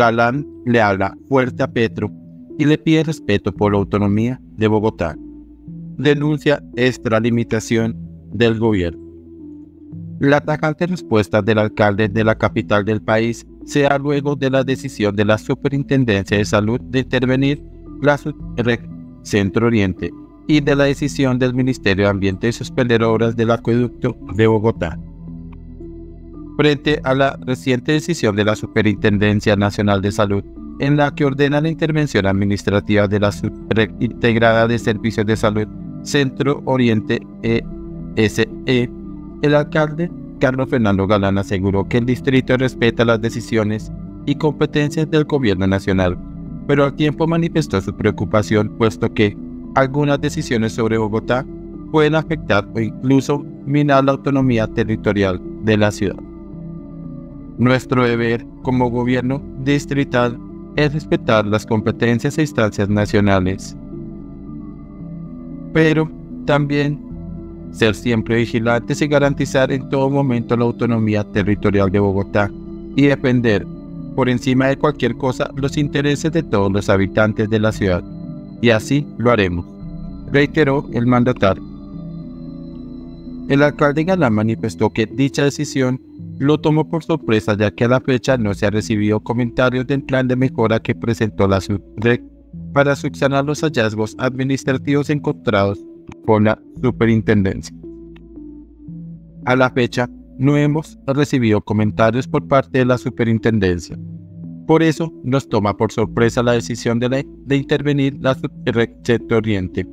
Galán le habla fuerte a Petro y le pide respeto por la autonomía de Bogotá. Denuncia esta limitación del gobierno. La atacante respuesta del alcalde de la capital del país se da luego de la decisión de la Superintendencia de Salud de intervenir la Red Centro Oriente y de la decisión del Ministerio de Ambiente de suspender obras del Acueducto de Bogotá. Frente a la reciente decisión de la Superintendencia Nacional de Salud, en la que ordena la intervención administrativa de la Red Integrada de Servicios de Salud Centro Oriente ESE, el alcalde Carlos Fernando Galán aseguró que el distrito respeta las decisiones y competencias del gobierno nacional, pero al tiempo manifestó su preocupación puesto que algunas decisiones sobre Bogotá pueden afectar o incluso minar la autonomía territorial de la ciudad. Nuestro deber como gobierno distrital es respetar las competencias e instancias nacionales, pero también ser siempre vigilantes y garantizar en todo momento la autonomía territorial de Bogotá y defender, por encima de cualquier cosa, los intereses de todos los habitantes de la ciudad. Y así lo haremos, reiteró el mandatario. El alcalde Galán manifestó que dicha decisión lo tomó por sorpresa, ya que a la fecha no se ha recibido comentarios del plan de mejora que presentó la Suprec para subsanar los hallazgos administrativos encontrados por la superintendencia. A la fecha no hemos recibido comentarios por parte de la superintendencia. Por eso nos toma por sorpresa la decisión de intervenir la Red Centro Oriente,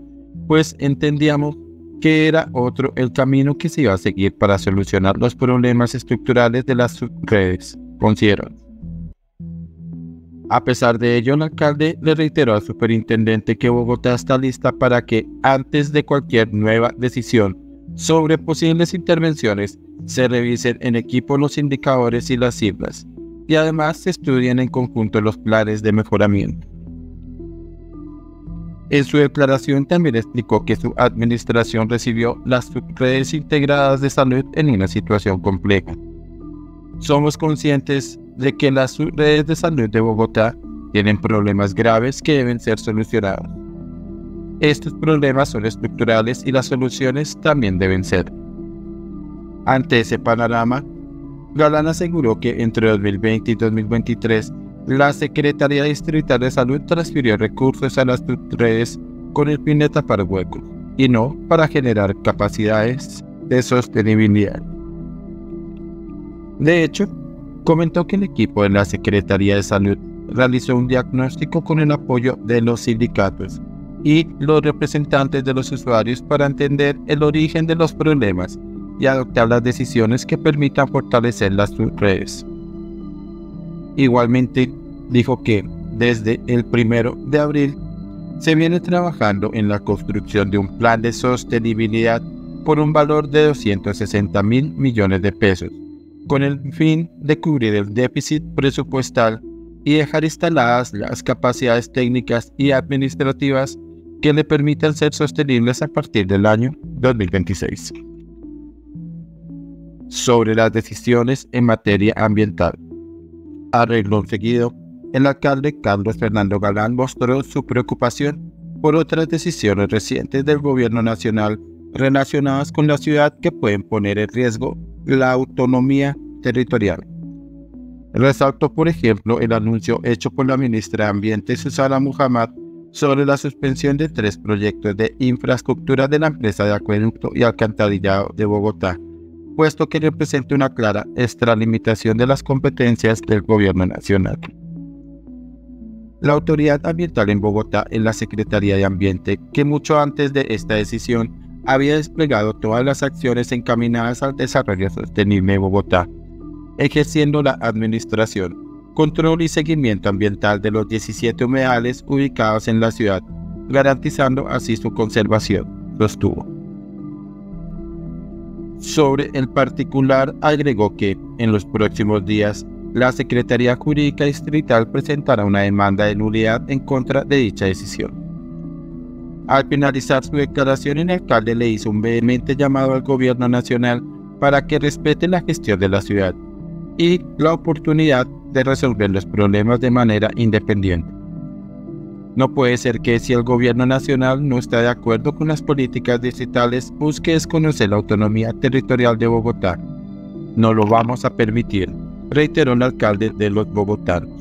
pues entendíamos que era otro el camino que se iba a seguir para solucionar los problemas estructurales de las subredes, consideró. A pesar de ello, el alcalde le reiteró al superintendente que Bogotá está lista para que, antes de cualquier nueva decisión sobre posibles intervenciones, se revisen en equipo los indicadores y las cifras, y además se estudien en conjunto los planes de mejoramiento. En su declaración también explicó que su administración recibió las subredes integradas de salud en una situación compleja. Somos conscientes de que las subredes de salud de Bogotá tienen problemas graves que deben ser solucionados. Estos problemas son estructurales y las soluciones también deben ser. Ante ese panorama, Galán aseguró que entre 2020 y 2023, la Secretaría Distrital de Salud transfirió recursos a las subredes con el fin de tapar huecos y no para generar capacidades de sostenibilidad. De hecho, comentó que el equipo de la Secretaría de Salud realizó un diagnóstico con el apoyo de los sindicatos y los representantes de los usuarios para entender el origen de los problemas y adoptar las decisiones que permitan fortalecer las subredes. Igualmente, dijo que desde el 1 de abril se viene trabajando en la construcción de un plan de sostenibilidad por un valor de 260.000 millones de pesos, con el fin de cubrir el déficit presupuestal y dejar instaladas las capacidades técnicas y administrativas que le permitan ser sostenibles a partir del año 2026. Sobre las decisiones en materia ambiental. Arreglo seguido, el alcalde Carlos Fernando Galán mostró su preocupación por otras decisiones recientes del gobierno nacional relacionadas con la ciudad que pueden poner en riesgo la autonomía territorial. Resaltó, por ejemplo, el anuncio hecho por la ministra de Ambiente Susana Muhammad sobre la suspensión de 3 proyectos de infraestructura de la empresa de acueducto y alcantarillado de Bogotá, puesto que representa una clara extralimitación de las competencias del gobierno nacional. La autoridad ambiental en Bogotá es la Secretaría de Ambiente, que mucho antes de esta decisión había desplegado todas las acciones encaminadas al desarrollo sostenible de Bogotá, ejerciendo la administración, control y seguimiento ambiental de los 17 humedales ubicados en la ciudad, garantizando así su conservación, sostuvo. Sobre el particular, agregó que, en los próximos días, la Secretaría Jurídica Distrital presentará una demanda de nulidad en contra de dicha decisión. Al finalizar su declaración, el alcalde le hizo un vehemente llamado al gobierno nacional para que respete la gestión de la ciudad, y la oportunidad de resolver los problemas de manera independiente. No puede ser que si el gobierno nacional no está de acuerdo con las políticas distritales, busque desconocer la autonomía territorial de Bogotá. No lo vamos a permitir, reiteró el alcalde de los bogotanos.